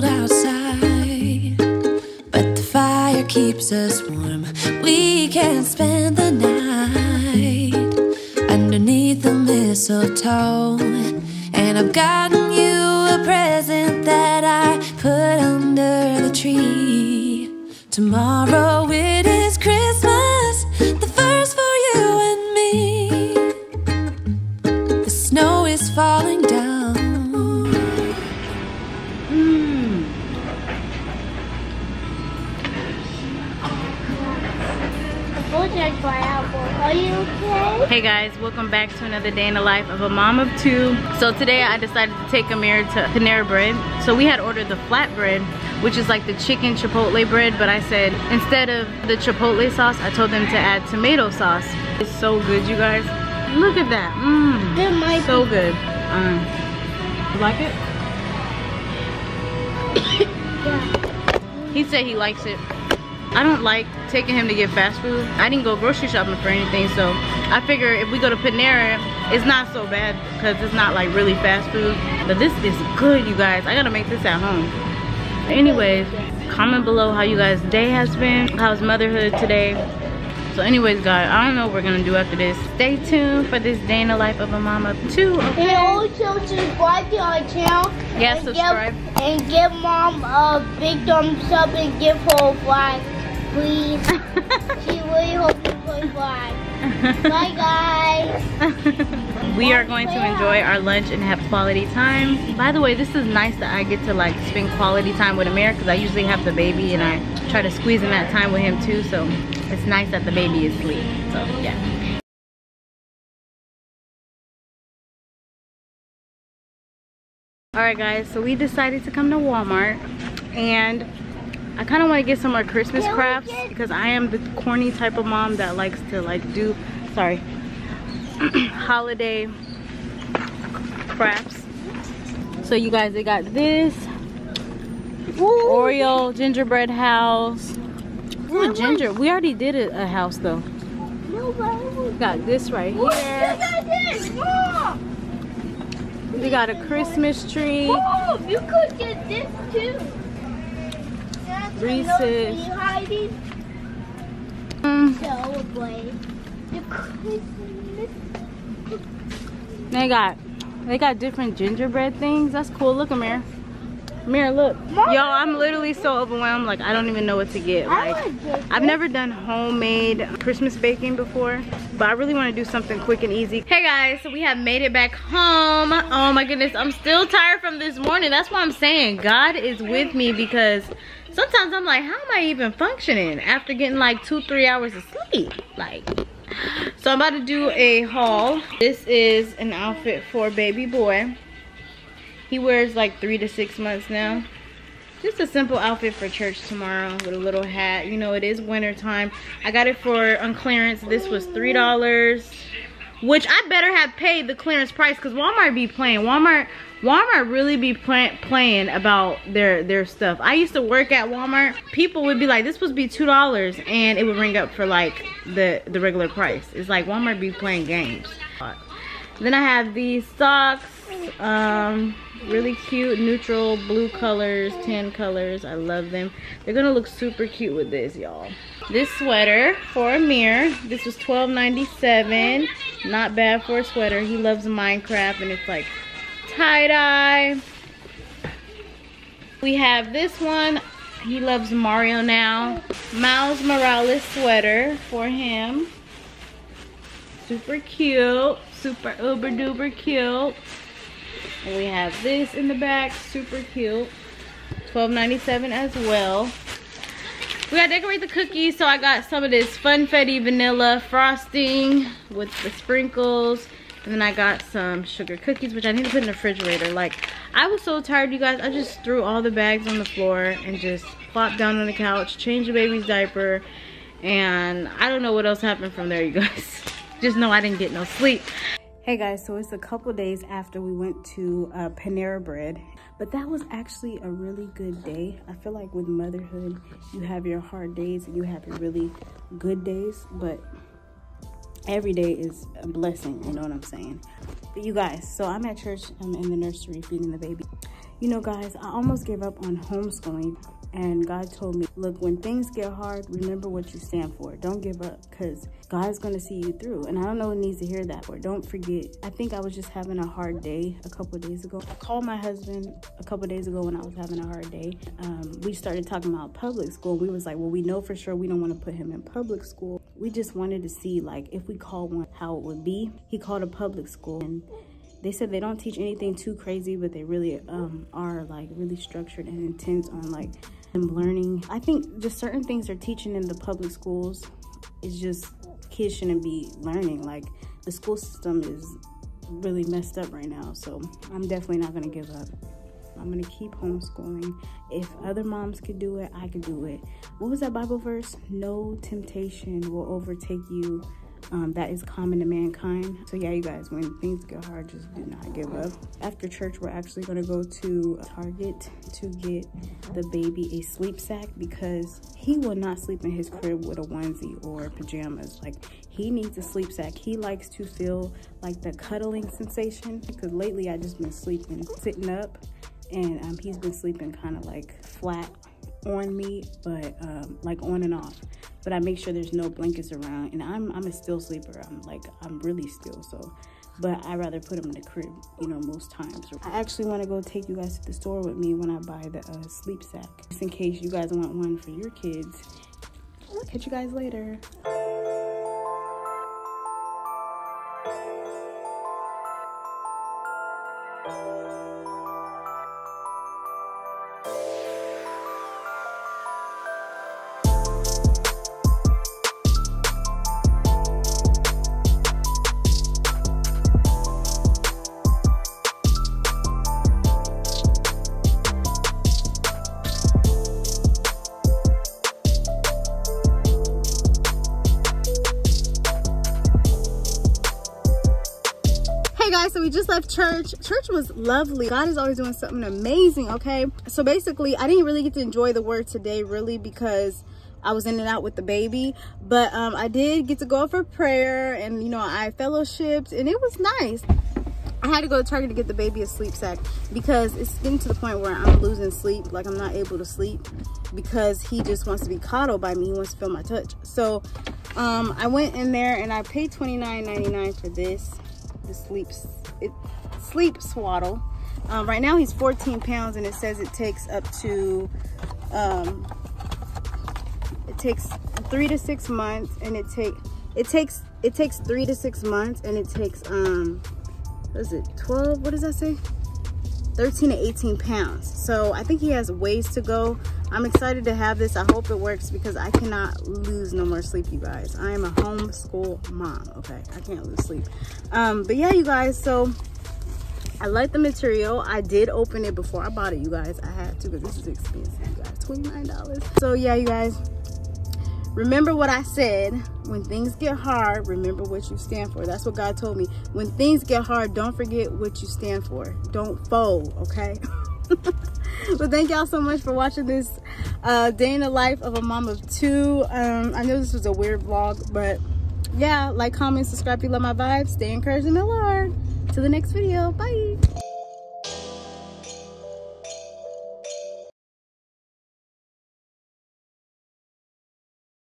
cold outside, but the fire keeps us warm. We can spend the night underneath the mistletoe. And I've gotten you a present that I put under the tree. Tomorrow it is Christmas, the first for you and me. The snow is falling down. Are you okay? Hey guys, welcome back to another day in the life of a mom of two. So today I decided to take Amir to Panera Bread. So we had ordered the flatbread, which is like the chicken chipotle bread, but I said instead of the chipotle sauce, I told them to add tomato sauce. It's so good, you guys. Look at that. Mmm, so good. You like it? Yeah. He said he likes it. I don't like taking him to get fast food. I didn't go grocery shopping for anything, so I figure if we go to Panera, it's not so bad because it's not like really fast food. But this is good, you guys. I gotta make this at home. Anyways, comment below how you guys' day has been. How's motherhood today? So anyways, guys, I don't know what we're gonna do after this. Stay tuned for this day in the life of a mom of two. Okay? And also subscribe to our channel. Yeah, and subscribe. And give mom a big thumbs up and give her a like. Please. She really hopes you play vlog. Bye guys. We are going to enjoy our lunch and have quality time. By the way, this is nice that I get to like spend quality time with Amir because I usually have the baby and I try to squeeze in that time with him too. So it's nice that the baby is asleep. So yeah. Alright guys, so we decided to come to Walmart and I kind of want to get some more Christmas crafts because I am the corny type of mom that likes to like do, sorry, holiday crafts. So you guys, they got this Oreo gingerbread house. Ooh, ginger. We already did a house though. Got this right here. We got a Christmas tree. Oh, you could get this too. Reese's. Celebrate the Christmas. They got different gingerbread things. That's cool. Look, Amir. Amir, look. Yo, I'm literally so overwhelmed. Like, I don't even know what to get. Like, I've never done homemade Christmas baking before, but I really want to do something quick and easy. Hey guys, so we have made it back home. Oh my goodness, I'm still tired from this morning. That's what I'm saying. God is with me because sometimes I'm like, how am I even functioning after getting like 2-3 hours of sleep? Like, so I'm about to do a haul. This is an outfit for baby boy. He wears like 3 to 6 months now. Just a simple outfit for church tomorrow with a little hat. You know, it is winter time. I got it for on clearance. This was $3, which I better have paid the clearance price because Walmart be playing. Walmart really be playing about their stuff. I used to work at Walmart. People would be like, this would be $2 and it would ring up for like the regular price. It's like Walmart be playing games. Then I have these socks, really cute neutral blue colors, tan colors. I love them. They're gonna look super cute with this, y'all. This sweater for Amir. This was $12.97. Not bad for a sweater. He loves Minecraft and it's like tie-dye. We have this one. He loves Mario now. Miles Morales sweater for him. Super cute. Super uber duper cute. And we have this in the back, super cute. $12.97 as well. We gotta decorate the cookies, so I got some of this Funfetti vanilla frosting with the sprinkles. And then I got some sugar cookies, which I need to put in the refrigerator. Like, I was so tired, you guys. I just threw all the bags on the floor and just plopped down on the couch, changed the baby's diaper. And I don't know what else happened from there, you guys. Just know I didn't get no sleep. Hey guys, so it's a couple days after we went to Panera Bread, but that was actually a really good day. I feel like with motherhood, you have your hard days and you have your really good days, but every day is a blessing, you know what I'm saying? But you guys, so I'm at church, I'm in the nursery feeding the baby. You know, guys, I almost gave up on homeschooling, and God told me, look, when things get hard, remember what you stand for. Don't give up, because God's going to see you through. And I don't know who needs to hear that, or don't forget. I think I was just having a hard day a couple of days ago. I called my husband a couple of days ago when I was having a hard day. We started talking about public school. We was like, well, we know for sure we don't want to put him in public school. We just wanted to see, like, if we called one, how it would be. He called a public school, and they said they don't teach anything too crazy, but they really are like really structured and intense on like them learning. I think just certain things they're teaching in the public schools is just kids shouldn't be learning. Like the school system is really messed up right now. So I'm definitely not gonna give up. I'm gonna keep homeschooling. If other moms could do it, I could do it. What was that Bible verse? No temptation will overtake you that is common to mankind. So yeah, you guys, when things get hard, just do not give up. After church, we're actually going to go to Target to get the baby a sleep sack, because he will not sleep in his crib with a onesie or pajamas. Like, he needs a sleep sack. He likes to feel like the cuddling sensation, because lately I just been sleeping sitting up, and he's been sleeping kind of like flat on me, but like on and off. But I make sure there's no blankets around, and I'm a still sleeper. I'm really still, so. But I rather put them in the crib, you know, most times. I actually want to go take you guys to the store with me when I buy the sleep sack, just in case you guys want one for your kids. I'll catch you guys later. So we just left church. Was lovely. God is always doing something amazing. Okay, so basically I didn't really get to enjoy the word today, really, because I was in and out with the baby, but I did get to go for prayer, and you know, I fellowshipped, and it was nice. I had to go to Target to get the baby a sleep sack, because it's getting to the point where I'm losing sleep. Like, I'm not able to sleep because he just wants to be coddled by me. He wants to feel my touch. So I went in there and I paid $29.99 for this. The sleep swaddle. Right now he's 14 pounds, and it says it takes up to it takes 3 to 6 months, and it takes 3 to 6 months, and it takes what is it, 12, what does that say, 13 to 18 pounds. So I think he has ways to go. I'm excited to have this. I hope it works, because I cannot lose no more sleep, you guys. I am a homeschool mom, okay? I can't lose sleep. But yeah, you guys, so I like the material. I did open it before I bought it, you guys. I had to, because this is expensive, you guys, $29. So yeah, you guys, remember what I said. When things get hard, remember what you stand for. That's what God told me. When things get hard, don't forget what you stand for. Don't fold, okay? But thank y'all so much for watching this day in the life of a mom of two. I know this was a weird vlog, but yeah, like, comment, subscribe if you love my vibes. Stay encouraged in the Lord. Till the next video. Bye.